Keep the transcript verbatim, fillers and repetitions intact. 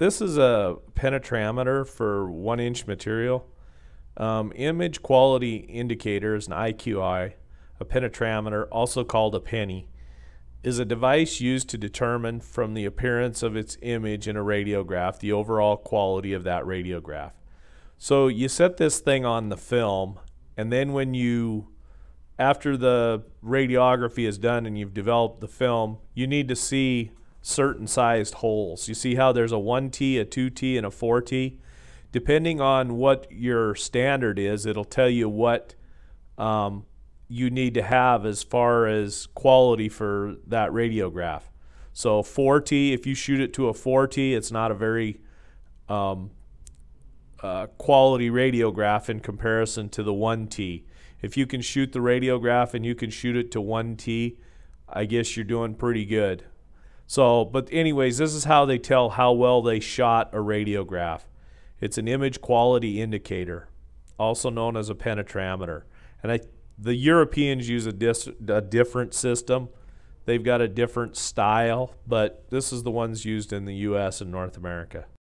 This is a penetrameter for one inch material. Um, image quality indicator is an I Q I. A penetrameter, also called a penny, is a device used to determine from the appearance of its image in a radiograph the overall quality of that radiograph. So you set this thing on the film, and then when you, after the radiography is done and you've developed the film, you need to see certain sized holes. You see how there's a one T, a two T, and a four T? Depending on what your standard is, it'll tell you what um, you need to have as far as quality for that radiograph. So four T, if you shoot it to a four T, it's not a very um, uh, quality radiograph in comparison to the one T. If you can shoot the radiograph and you can shoot it to one T, I guess you're doing pretty good. So, but anyways, this is how they tell how well they shot a radiograph. It's an image quality indicator, also known as a penetrameter. And I The Europeans use a, dis, a different system. They've got a different style, but this is the ones used in the U S and North America.